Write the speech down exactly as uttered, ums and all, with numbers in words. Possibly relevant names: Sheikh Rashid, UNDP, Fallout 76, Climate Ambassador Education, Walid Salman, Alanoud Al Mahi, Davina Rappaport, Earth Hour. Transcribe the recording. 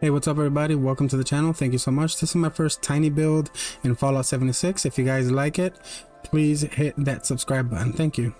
Hey, what's up everybody, welcome to the channel. Thank you so much. This is my first tiny build in Fallout seventy-six. If you guys like it, please hit that subscribe button. Thank you.